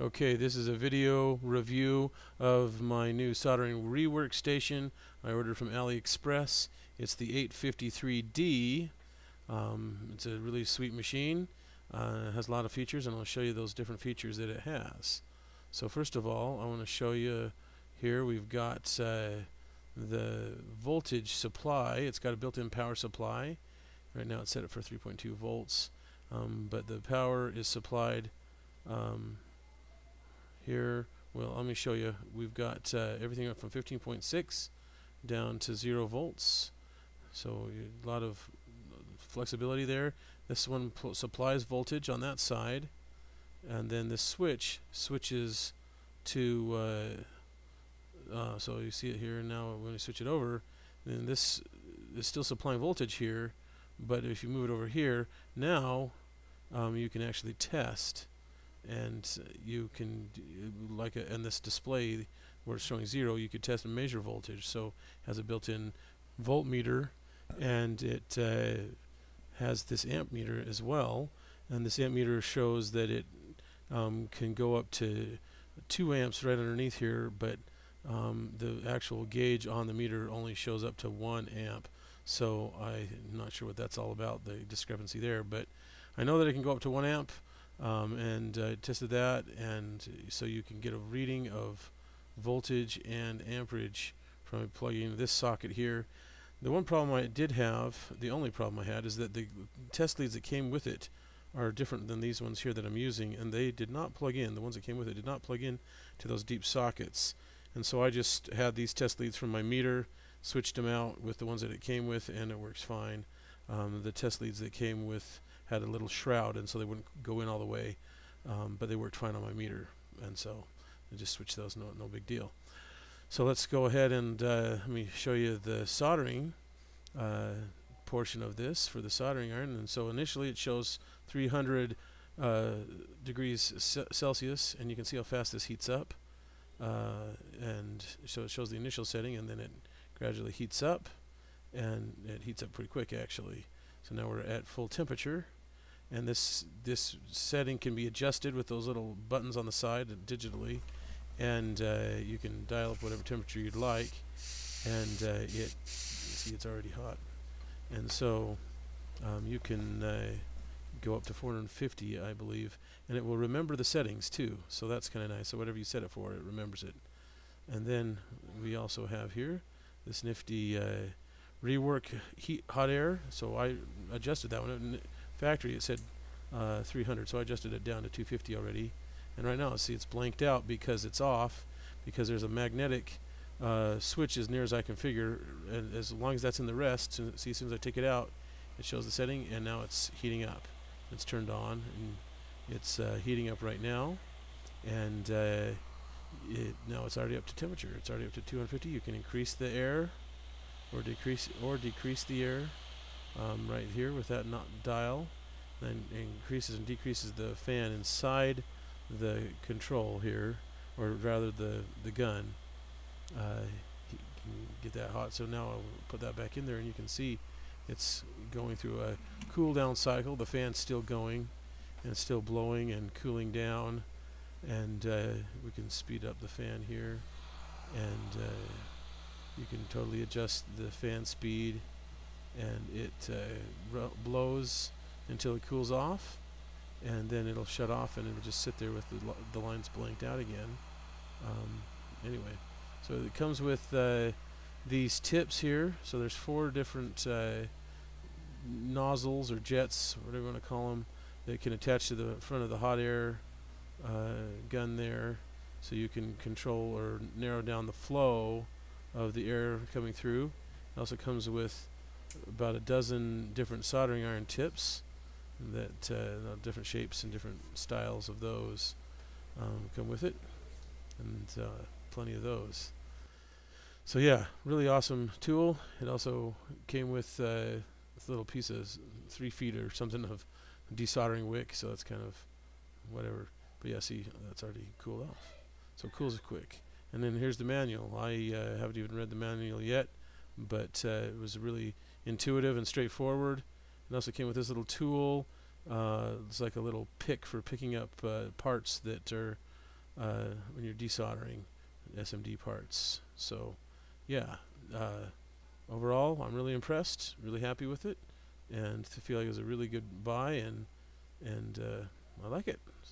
Okay, this is a video review of my new soldering rework station I ordered from AliExpress. It's the 853D. It's a really sweet machine. It has a lot of features, and I'll show you those different features that it has. So first of all, I want to show you here we've got the voltage supply. It's got a built-in power supply. Right now it's set up for 3.2 volts, but the power is supplied here. Well, let me show you. We've got everything up from 15.6 down to 0 volts, so a lot of flexibility there. This one supplies voltage on that side, and then this switch switches to so you see it here. Now when you switch it over, then this is still supplying voltage here, but if you move it over here now, you can actually test, and you can like in this display where it's showing 0, you could test and measure voltage. So it has a built-in voltmeter, and it has this amp meter as well, and this amp meter shows that it can go up to 2 amps right underneath here, but the actual gauge on the meter only shows up to 1 amp, so I'm not sure what that's all about, the discrepancy there, but I know that it can go up to 1 amp. And I tested that, and so you can get a reading of voltage and amperage from plugging into this socket here. The one problem I did have, the only problem I had, is that the test leads that came with it are different than these ones here that I'm using, and they did not plug in. The ones that came with it did not plug in to those deep sockets, and so I just had these test leads from my meter, switched them out with the ones that it came with, and it works fine. The test leads that came with had a little shroud, and so they wouldn't go in all the way, but they worked fine on my meter, and so I just switched those, no big deal. So let's go ahead and let me show you the soldering portion of this for the soldering iron. And so initially it shows 300 degrees Celsius, and you can see how fast this heats up, and so it shows the initial setting, and then it gradually heats up, and it heats up pretty quick actually. So now we're at full temperature, and this setting can be adjusted with those little buttons on the side digitally, and you can dial up whatever temperature you'd like, and you see it's already hot, and so you can go up to 450, I believe, and it will remember the settings too, so that's kinda nice. So whatever you set it for, it remembers it. And then we also have here this nifty rework hot air. So I adjusted that one. In factory it said 300, so I adjusted it down to 250 already, and right now see it's blanked out because it's off, because there's a magnetic switch as near as I can figure, and as long as that's in the rest, see as soon as I take it out it shows the setting, and now it's heating up. It's turned on, and it's heating up right now, and now it's already up to temperature. It's already up to 250. You can increase the air or decrease the air right here with that dial, then increases and decreases the fan inside the control here, or rather the gun. You can get that hot. So now I'll put that back in there, and you can see it's going through a cool down cycle. The fan's still going, and it's still blowing and cooling down, and we can speed up the fan here, and you can totally adjust the fan speed, and it blows until it cools off, and then it'll shut off, and it'll just sit there with the lines blanked out again. Anyway, so it comes with these tips here. So there's 4 different nozzles or jets, whatever you want to call them, that can attach to the front of the hot air gun there, so you can control or narrow down the flow of the air coming through. It also comes with about 12 different soldering iron tips that different shapes and different styles of those come with it, and plenty of those. So yeah, really awesome tool. It also came with this little piece of 3 feet or something of desoldering wick, so that's kind of whatever, but yeah, see, that's already cooled off, so it cools quick. And then here's the manual. I haven't even read the manual yet, but it was really intuitive and straightforward. It also came with this little tool. It's like a little pick for picking up parts that are when you're desoldering SMD parts. So yeah, overall I'm really impressed, really happy with it, and I feel like it was a really good buy, and I like it.